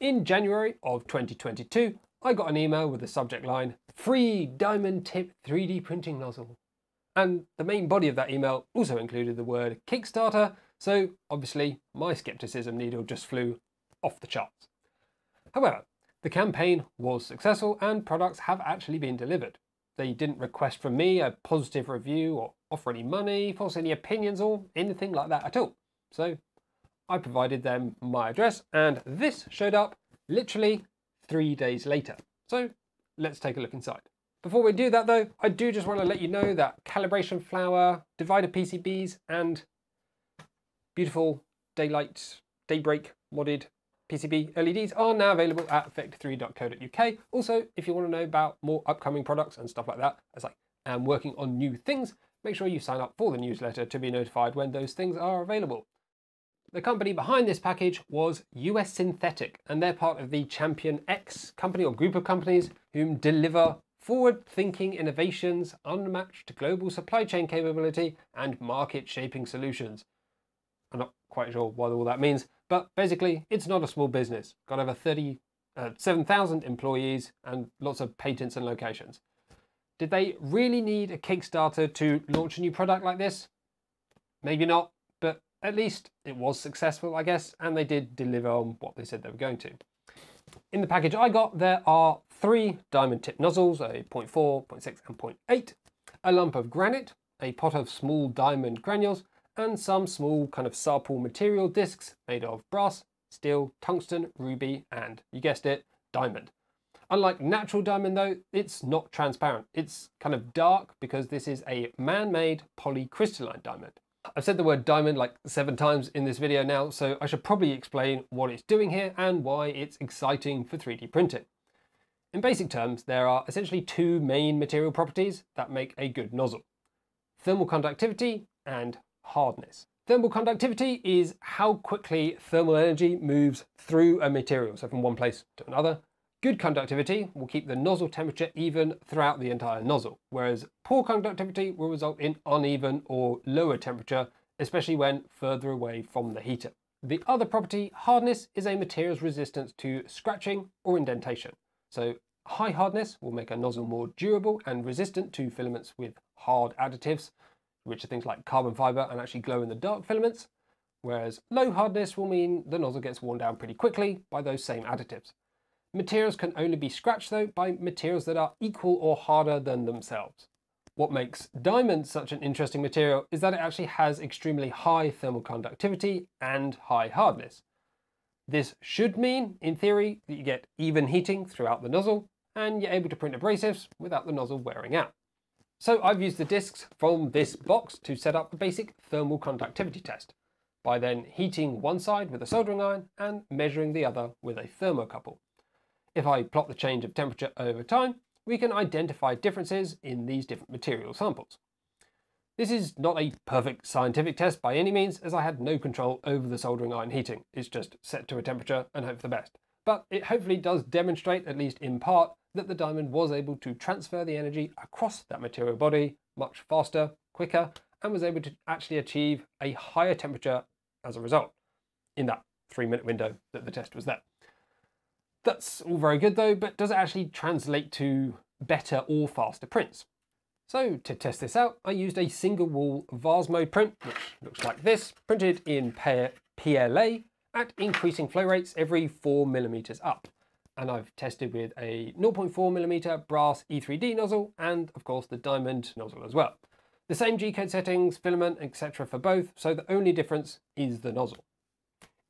In January of 2022, I got an email with the subject line, "Free diamond tip 3D printing nozzle." And the main body of that email also included the word Kickstarter, so obviously my skepticism needle just flew off the charts. However, the campaign was successful and products have actually been delivered. They didn't request from me a positive review or offer any money, force any opinions or anything like that at all. So I provided them my address and this showed up literally 3 days later. So let's take a look inside. Before we do that though, I do just want to let you know that calibration flower, divider PCBs and beautiful daylight, daybreak modded PCB LEDs are now available at vector3d.co.uk. Also, if you want to know about more upcoming products and stuff like that, as I am working on new things, make sure you sign up for the newsletter to be notified when those things are available. The company behind this package was US Synthetic, and they're part of the Champion X company or group of companies whom deliver forward-thinking innovations unmatched to global supply chain capability and market-shaping solutions. I'm not quite sure what all that means, but basically it's not a small business. Got over 37,000 employees and lots of patents and locations. Did they really need a Kickstarter to launch a new product like this? Maybe not, but at least it was successful, I guess, and they did deliver on what they said they were going to. In the package I got, there are 3 diamond tip nozzles, a 0.4, 0.6 and 0.8, a lump of granite, a pot of small diamond granules, and some small kind of sample material discs made of brass, steel, tungsten, ruby, and you guessed it, diamond. Unlike natural diamond though, it's not transparent. It's kind of dark because this is a man-made polycrystalline diamond. I've said the word diamond like 7 times in this video now, so I should probably explain what it's doing here and why it's exciting for 3D printing. In basic terms, there are essentially 2 main material properties that make a good nozzle: thermal conductivity and hardness. Thermal conductivity is how quickly thermal energy moves through a material, so from one place to another. Good conductivity will keep the nozzle temperature even throughout the entire nozzle, whereas poor conductivity will result in uneven or lower temperature, especially when further away from the heater. The other property, hardness, is a material's resistance to scratching or indentation. So high hardness will make a nozzle more durable and resistant to filaments with hard additives, which are things like carbon fiber and actually glow-in-the-dark filaments, whereas low hardness will mean the nozzle gets worn down pretty quickly by those same additives. Materials can only be scratched though by materials that are equal or harder than themselves. What makes diamond such an interesting material is that it actually has extremely high thermal conductivity and high hardness. This should mean, in theory, that you get even heating throughout the nozzle and you're able to print abrasives without the nozzle wearing out. So I've used the discs from this box to set up the basic thermal conductivity test, by then heating one side with a soldering iron and measuring the other with a thermocouple. If I plot the change of temperature over time, we can identify differences in these different material samples. This is not a perfect scientific test by any means, as I had no control over the soldering iron heating. It's just set to a temperature and hope for the best. But it hopefully does demonstrate, at least in part, that the diamond was able to transfer the energy across that material body much faster, quicker, and was able to actually achieve a higher temperature as a result in that 3-minute window that the test was there. That's all very good though, but does it actually translate to better or faster prints? So to test this out, I used a single wall vase mode print, which looks like this, printed in PLA at increasing flow rates every 4mm up. And I've tested with a 0.4mm brass E3D nozzle and of course the diamond nozzle as well. The same G-code settings, filament, etc. for both, so the only difference is the nozzle.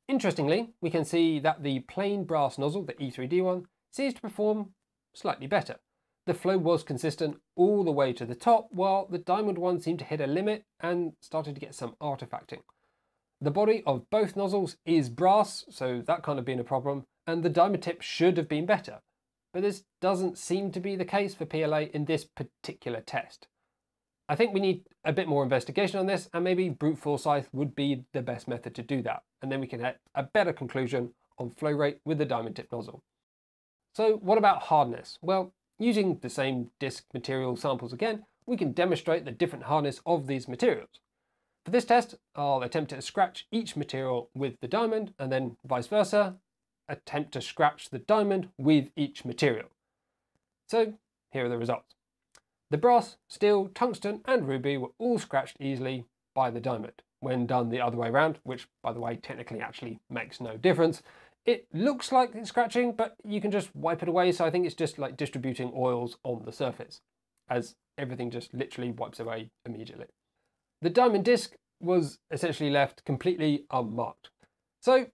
Interestingly, we can see that the plain brass nozzle, the E3D one, seems to perform slightly better. The flow was consistent all the way to the top, while the diamond one seemed to hit a limit and started to get some artifacting. The body of both nozzles is brass, so that can't have been a problem, and the diamond tip should have been better. But this doesn't seem to be the case for PLA in this particular test. I think we need a bit more investigation on this, and maybe brute force would be the best method to do that. And then we can get a better conclusion on flow rate with the diamond tip nozzle. So what about hardness? Well, using the same disc material samples again, we can demonstrate the different hardness of these materials. For this test, I'll attempt to scratch each material with the diamond and then vice versa, attempt to scratch the diamond with each material. So here are the results. The brass, steel, tungsten and ruby were all scratched easily by the diamond. When done the other way around, which by the way technically actually makes no difference, it looks like it's scratching, but you can just wipe it away, so I think it's just like distributing oils on the surface, as everything just literally wipes away immediately. The diamond disc was essentially left completely unmarked. So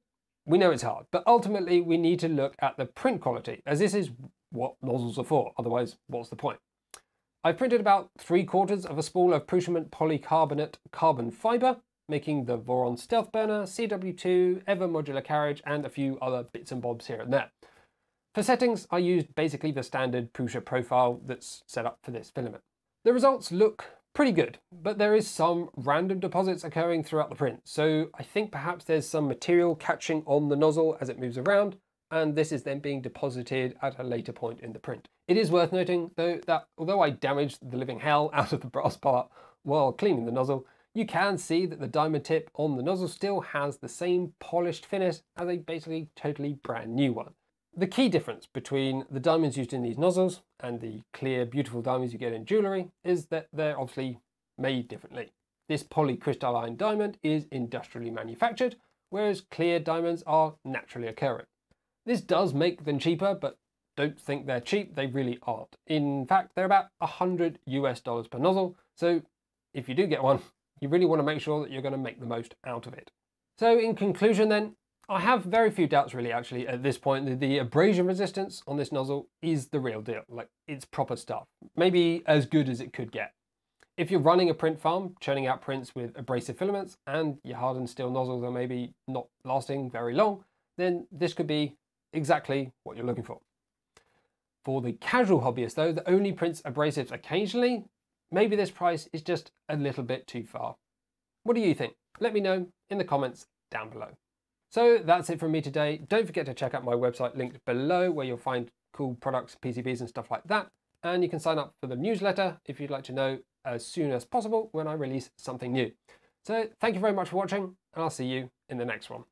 we know it's hard, but ultimately we need to look at the print quality, as this is what nozzles are for, otherwise what's the point? I've printed about 3/4 of a spool of Prusament polycarbonate carbon fibre, making the Voron Stealth Burner, CW2, Ever Modular Carriage, and a few other bits and bobs here and there. For settings, I used basically the standard Prusa profile that's set up for this filament. The results look pretty good, but there is some random deposits occurring throughout the print, so I think perhaps there's some material catching on the nozzle as it moves around, and this is then being deposited at a later point in the print. It is worth noting, though, that although I damaged the living hell out of the brass part while cleaning the nozzle, you can see that the diamond tip on the nozzle still has the same polished finish as a basically totally brand new one. The key difference between the diamonds used in these nozzles and the clear, beautiful diamonds you get in jewellery is that they're obviously made differently. This polycrystalline diamond is industrially manufactured, whereas clear diamonds are naturally occurring. This does make them cheaper, but don't think they're cheap, they really aren't. In fact, they're about $100 US per nozzle, so if you do get one, you really want to make sure that you're going to make the most out of it. So in conclusion then, I have very few doubts really actually at this point that the abrasion resistance on this nozzle is the real deal, like it's proper stuff, maybe as good as it could get. If you're running a print farm, churning out prints with abrasive filaments and your hardened steel nozzles are maybe not lasting very long, then this could be exactly what you're looking for. For the casual hobbyist though, that only prints abrasives occasionally, maybe this price is just a little bit too far. What do you think? Let me know in the comments down below. So that's it from me today. Don't forget to check out my website linked below where you'll find cool products, PCBs and stuff like that. And you can sign up for the newsletter if you'd like to know as soon as possible when I release something new. So thank you very much for watching and I'll see you in the next one.